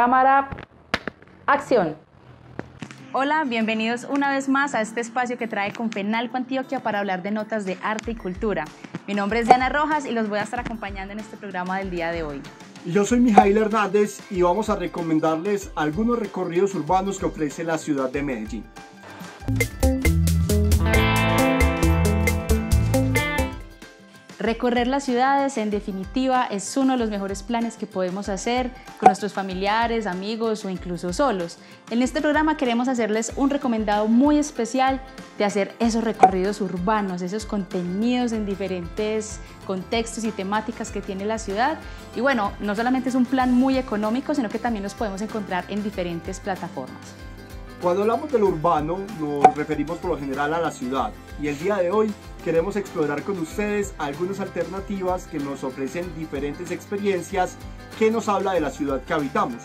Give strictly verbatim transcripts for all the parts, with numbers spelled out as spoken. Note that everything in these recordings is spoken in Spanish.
Cámara, acción. Hola, bienvenidos una vez más a este espacio que trae Comfenalco Antioquia para hablar de notas de arte y cultura. Mi nombre es Diana Rojas y los voy a estar acompañando en este programa del día de hoy. Yo soy Mijail Hernández y vamos a recomendarles algunos recorridos urbanos que ofrece la ciudad de Medellín. Recorrer las ciudades, en definitiva, es uno de los mejores planes que podemos hacer con nuestros familiares, amigos o incluso solos. En este programa queremos hacerles un recomendado muy especial de hacer esos recorridos urbanos, esos contenidos en diferentes contextos y temáticas que tiene la ciudad. Y bueno, no solamente es un plan muy económico, sino que también los podemos encontrar en diferentes plataformas. Cuando hablamos de lo urbano, nos referimos por lo general a la ciudad, y el día de hoy queremos explorar con ustedes algunas alternativas que nos ofrecen diferentes experiencias que nos habla de la ciudad que habitamos.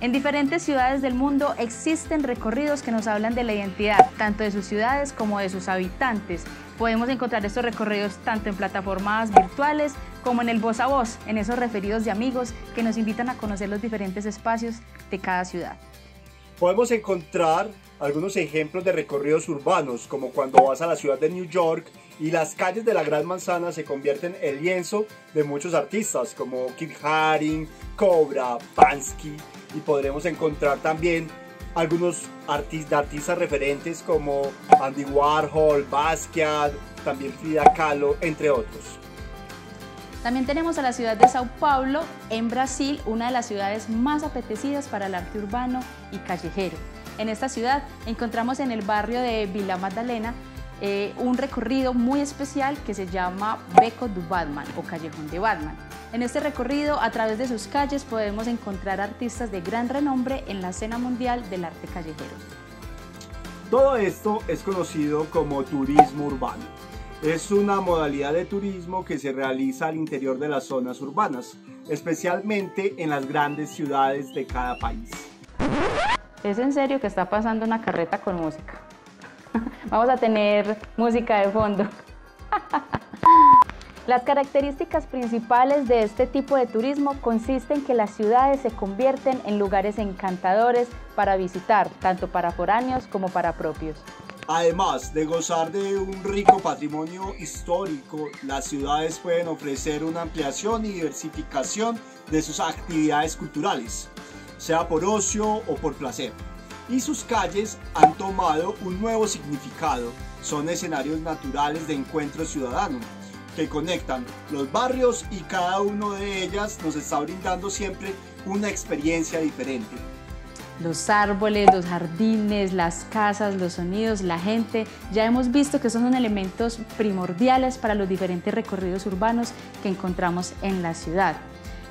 En diferentes ciudades del mundo existen recorridos que nos hablan de la identidad, tanto de sus ciudades como de sus habitantes. Podemos encontrar estos recorridos tanto en plataformas virtuales como en el voz a voz, en esos referidos de amigos que nos invitan a conocer los diferentes espacios de cada ciudad. Podemos encontrar algunos ejemplos de recorridos urbanos, como cuando vas a la ciudad de New York y las calles de la Gran Manzana se convierten en el lienzo de muchos artistas, como Keith Haring, Cobra, Banksy, y podremos encontrar también algunos artistas, artistas referentes como Andy Warhol, Basquiat, también Frida Kahlo, entre otros. También tenemos a la ciudad de Sao Paulo, en Brasil, una de las ciudades más apetecidas para el arte urbano y callejero. En esta ciudad encontramos en el barrio de Vila Madalena eh, un recorrido muy especial que se llama Beco do Batman o Callejón de Batman. En este recorrido, a través de sus calles, podemos encontrar artistas de gran renombre en la escena mundial del arte callejero. Todo esto es conocido como turismo urbano. Es una modalidad de turismo que se realiza al interior de las zonas urbanas, especialmente en las grandes ciudades de cada país. Es en serio que está pasando una carreta con música. Vamos a tener música de fondo. Las características principales de este tipo de turismo consisten en que las ciudades se convierten en lugares encantadores para visitar, tanto para foráneos como para propios. Además de gozar de un rico patrimonio histórico, las ciudades pueden ofrecer una ampliación y diversificación de sus actividades culturales, sea por ocio o por placer. Y sus calles han tomado un nuevo significado, son escenarios naturales de encuentro ciudadano, que conectan los barrios y cada uno de ellas nos está brindando siempre una experiencia diferente. Los árboles, los jardines, las casas, los sonidos, la gente, ya hemos visto que son elementos primordiales para los diferentes recorridos urbanos que encontramos en la ciudad.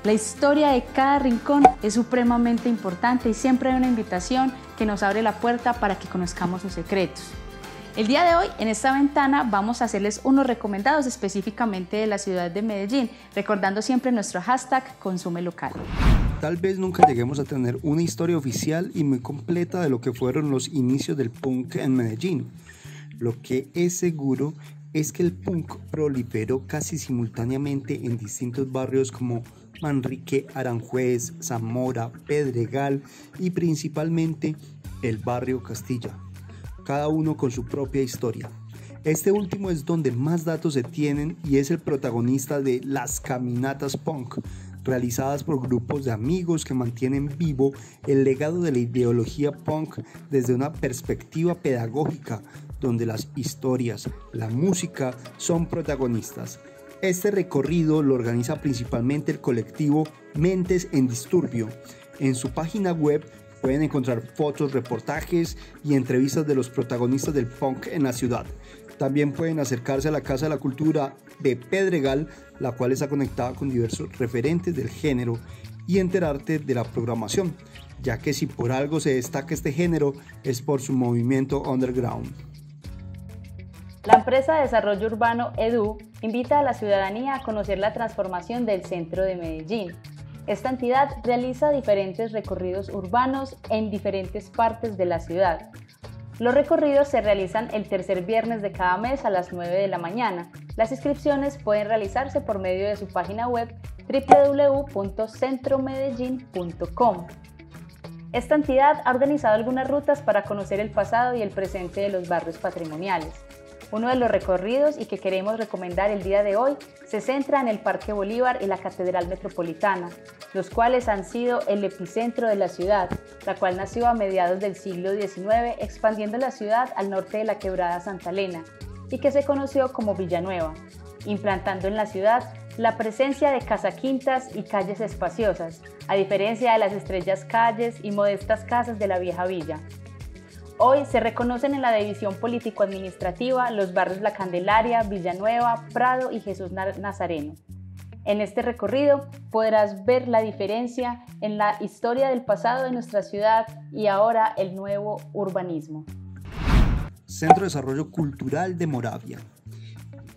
La historia de cada rincón es supremamente importante y siempre hay una invitación que nos abre la puerta para que conozcamos sus secretos. El día de hoy, en esta ventana, vamos a hacerles unos recomendados específicamente de la ciudad de Medellín, recordando siempre nuestro hashtag Consume Local. Tal vez nunca lleguemos a tener una historia oficial y muy completa de lo que fueron los inicios del punk en Medellín. Lo que es seguro es que el punk proliferó casi simultáneamente en distintos barrios como Manrique Aranjuez, Zamora, Pedregal y principalmente el Barrio Castilla, cada uno con su propia historia. Este último es donde más datos se tienen y es el protagonista de Las Caminatas Punk, realizadas por grupos de amigos que mantienen vivo el legado de la ideología punk desde una perspectiva pedagógica, donde las historias, la música son protagonistas. Este recorrido lo organiza principalmente el colectivo Mentes en Disturbio. En su página web pueden encontrar fotos, reportajes y entrevistas de los protagonistas del punk en la ciudad. También pueden acercarse a la Casa de la Cultura de Pedregal, la cual está conectada con diversos referentes del género, y enterarte de la programación, ya que si por algo se destaca este género es por su movimiento underground. La empresa de desarrollo urbano E D U invita a la ciudadanía a conocer la transformación del centro de Medellín. Esta entidad realiza diferentes recorridos urbanos en diferentes partes de la ciudad. Los recorridos se realizan el tercer viernes de cada mes a las nueve de la mañana. Las inscripciones pueden realizarse por medio de su página web doble u doble u doble u punto centro medellín punto com. Esta entidad ha organizado algunas rutas para conocer el pasado y el presente de los barrios patrimoniales. Uno de los recorridos y que queremos recomendar el día de hoy se centra en el Parque Bolívar y la Catedral Metropolitana, los cuales han sido el epicentro de la ciudad, la cual nació a mediados del siglo diecinueve expandiendo la ciudad al norte de la quebrada Santa Elena y que se conoció como Villanueva, implantando en la ciudad la presencia de casaquintas y calles espaciosas, a diferencia de las estrechas calles y modestas casas de la vieja villa. Hoy se reconocen en la división político-administrativa los barrios La Candelaria, Villanueva, Prado y Jesús Nazareno. En este recorrido podrás ver la diferencia en la historia del pasado de nuestra ciudad y ahora el nuevo urbanismo. Centro de Desarrollo Cultural de Moravia.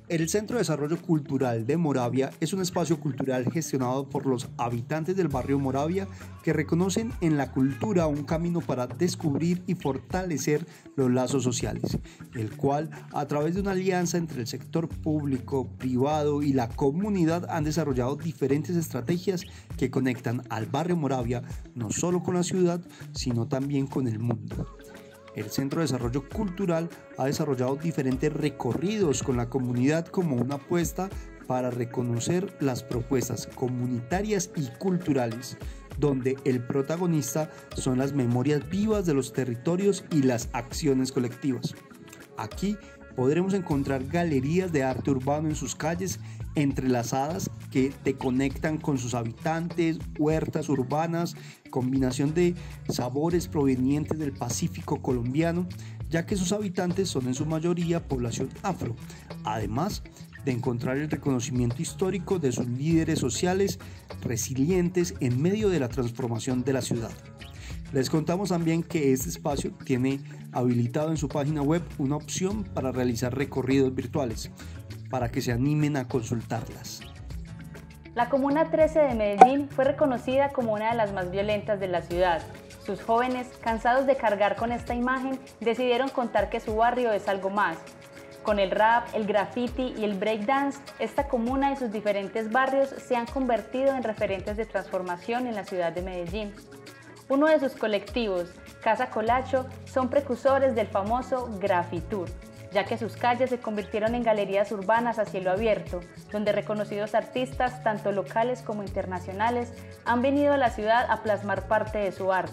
El Centro de Desarrollo Cultural de Moravia es un espacio cultural gestionado por los habitantes del barrio Moravia que reconocen en la cultura un camino para descubrir y fortalecer los lazos sociales, el cual a través de una alianza entre el sector público, privado y la comunidad han desarrollado diferentes estrategias que conectan al barrio Moravia no solo con la ciudad, sino también con el mundo. El Centro de Desarrollo Cultural ha desarrollado diferentes recorridos con la comunidad como una apuesta para reconocer las propuestas comunitarias y culturales, donde el protagonista son las memorias vivas de los territorios y las acciones colectivas. Aquí podremos encontrar galerías de arte urbano en sus calles entrelazadas que te conectan con sus habitantes, huertas urbanas, combinación de sabores provenientes del Pacífico colombiano, ya que sus habitantes son en su mayoría población afro, además de encontrar el reconocimiento histórico de sus líderes sociales resilientes en medio de la transformación de la ciudad. Les contamos también que este espacio tiene habilitado en su página web una opción para realizar recorridos virtuales, para que se animen a consultarlas. La Comuna trece de Medellín fue reconocida como una de las más violentas de la ciudad. Sus jóvenes, cansados de cargar con esta imagen, decidieron contar que su barrio es algo más. Con el rap, el graffiti y el breakdance, esta comuna y sus diferentes barrios se han convertido en referentes de transformación en la ciudad de Medellín. Uno de sus colectivos, Casa Colacho, son precursores del famoso Graffitour, ya que sus calles se convirtieron en galerías urbanas a cielo abierto, donde reconocidos artistas, tanto locales como internacionales, han venido a la ciudad a plasmar parte de su arte.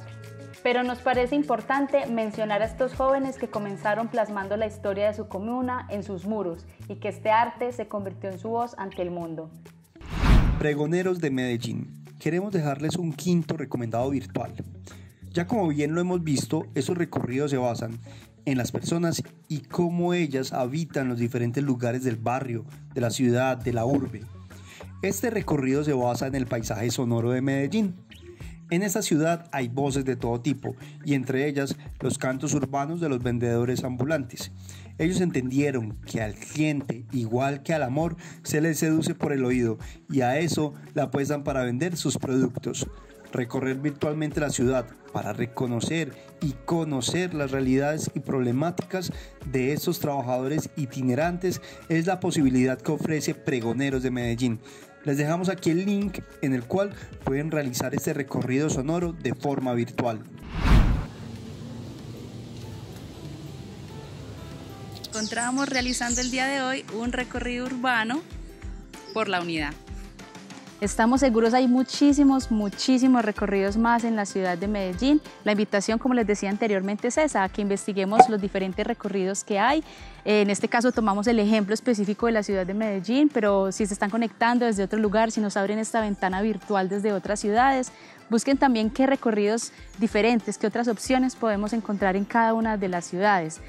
Pero nos parece importante mencionar a estos jóvenes que comenzaron plasmando la historia de su comuna en sus muros y que este arte se convirtió en su voz ante el mundo. Pregoneros de Medellín. Queremos dejarles un quinto recomendado virtual. Ya como bien lo hemos visto, esos recorridos se basan en las personas y cómo ellas habitan los diferentes lugares del barrio, de la ciudad, de la urbe. Este recorrido se basa en el paisaje sonoro de Medellín. En esta ciudad hay voces de todo tipo y entre ellas los cantos urbanos de los vendedores ambulantes. Ellos entendieron que al cliente, igual que al amor, se les seduce por el oído y a eso la apuestan para vender sus productos. Recorrer virtualmente la ciudad para reconocer y conocer las realidades y problemáticas de estos trabajadores itinerantes es la posibilidad que ofrece Pregoneros de Medellín. Les dejamos aquí el link en el cual pueden realizar este recorrido sonoro de forma virtual. Encontrábamos realizando el día de hoy un recorrido urbano por la unidad. Estamos seguros hay muchísimos, muchísimos recorridos más en la ciudad de Medellín. La invitación, como les decía anteriormente, es esa, a que investiguemos los diferentes recorridos que hay. En este caso tomamos el ejemplo específico de la ciudad de Medellín, pero si se están conectando desde otro lugar, si nos abren esta ventana virtual desde otras ciudades, busquen también qué recorridos diferentes, qué otras opciones podemos encontrar en cada una de las ciudades.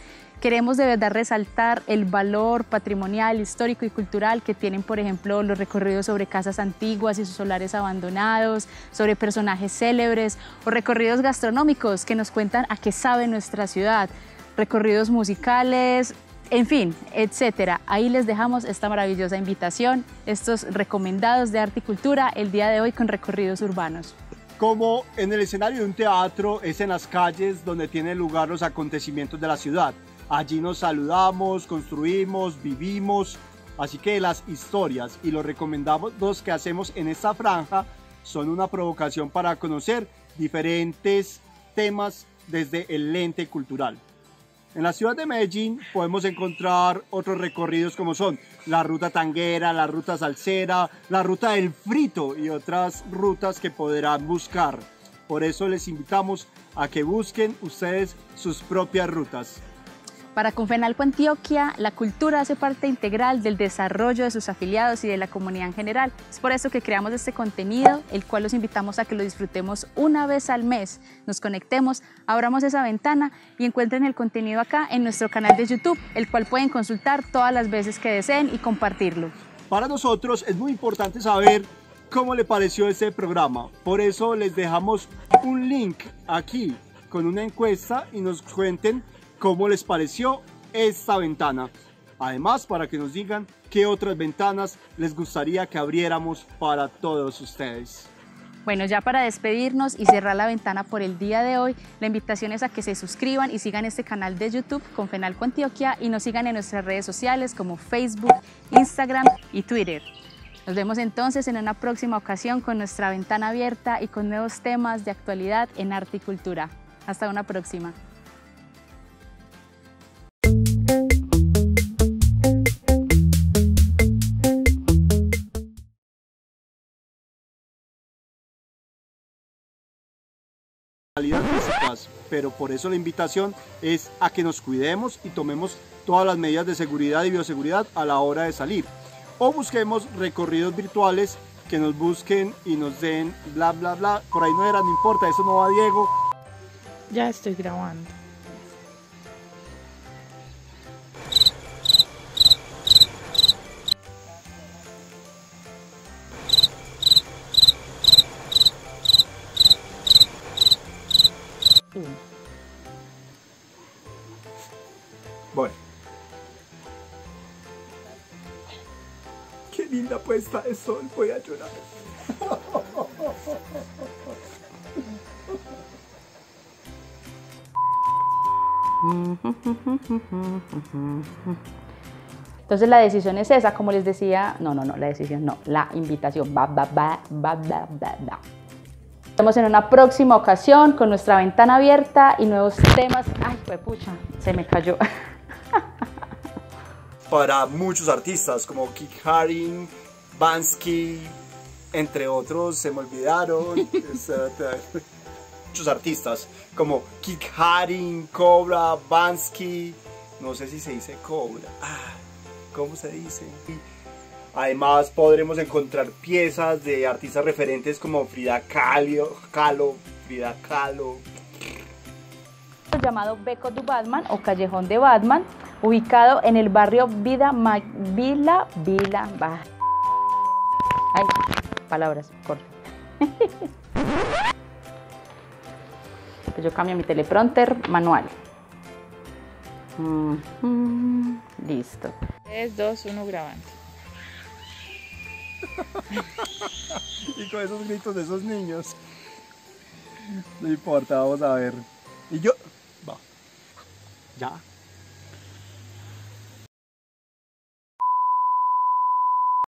Queremos de verdad resaltar el valor patrimonial, histórico y cultural que tienen, por ejemplo, los recorridos sobre casas antiguas y sus solares abandonados, sobre personajes célebres o recorridos gastronómicos que nos cuentan a qué sabe nuestra ciudad, recorridos musicales, en fin, etcétera. Ahí les dejamos esta maravillosa invitación, estos recomendados de arte y cultura el día de hoy con recorridos urbanos. Como en el escenario de un teatro, es en las calles donde tienen lugar los acontecimientos de la ciudad. Allí nos saludamos, construimos, vivimos, así que las historias y los recomendados que hacemos en esta franja son una provocación para conocer diferentes temas desde el lente cultural. En la ciudad de Medellín podemos encontrar otros recorridos como son la ruta tanguera, la ruta salsera, la ruta del frito y otras rutas que podrán buscar. Por eso les invitamos a que busquen ustedes sus propias rutas. Para Comfenalco Antioquia, la cultura hace parte integral del desarrollo de sus afiliados y de la comunidad en general. Es por eso que creamos este contenido, el cual los invitamos a que lo disfrutemos una vez al mes. Nos conectemos, abramos esa ventana y encuentren el contenido acá en nuestro canal de YouTube, el cual pueden consultar todas las veces que deseen y compartirlo. Para nosotros es muy importante saber cómo le pareció este programa. Por eso les dejamos un link aquí con una encuesta y nos cuenten cómo les pareció esta ventana. Además, para que nos digan qué otras ventanas les gustaría que abriéramos para todos ustedes. Bueno, ya para despedirnos y cerrar la ventana por el día de hoy, la invitación es a que se suscriban y sigan este canal de YouTube Comfenalco Antioquia y nos sigan en nuestras redes sociales como Facebook, Instagram y Twitter. Nos vemos entonces en una próxima ocasión con nuestra ventana abierta y con nuevos temas de actualidad en arte y cultura. Hasta una próxima. Pero por eso la invitación es a que nos cuidemos y tomemos todas las medidas de seguridad y bioseguridad a la hora de salir, o busquemos recorridos virtuales que nos busquen y nos den bla bla bla, por ahí no era, no importa, eso no va, Diego. Ya estoy grabando. Bueno, qué linda puesta de sol, voy a llorar. Entonces la decisión es esa, como les decía, no, no, no, la decisión no, la invitación, va, va, va, va, va, va, va. Estamos en una próxima ocasión con nuestra ventana abierta y nuevos temas. Ay, pues pucha, se me cayó. Para muchos artistas como Keith Haring, Banksy, entre otros, se me olvidaron. Muchos artistas como Keith Haring, Cobra, Banksy. No sé si se dice Cobra. Ah, ¿cómo se dice? Además podremos encontrar piezas de artistas referentes como Frida Kahlo, Kahlo Frida Kahlo. Llamado Beco do Batman o Callejón de Batman, ubicado en el barrio Vida Ma, Vila, Vila, bah. Ay, palabras, corto. Pues yo cambio mi teleprompter manual. Mm-hmm. Listo. tres, dos, uno, grabando. Y con esos gritos de esos niños. No importa, vamos a ver. Y yo... Va. Ya.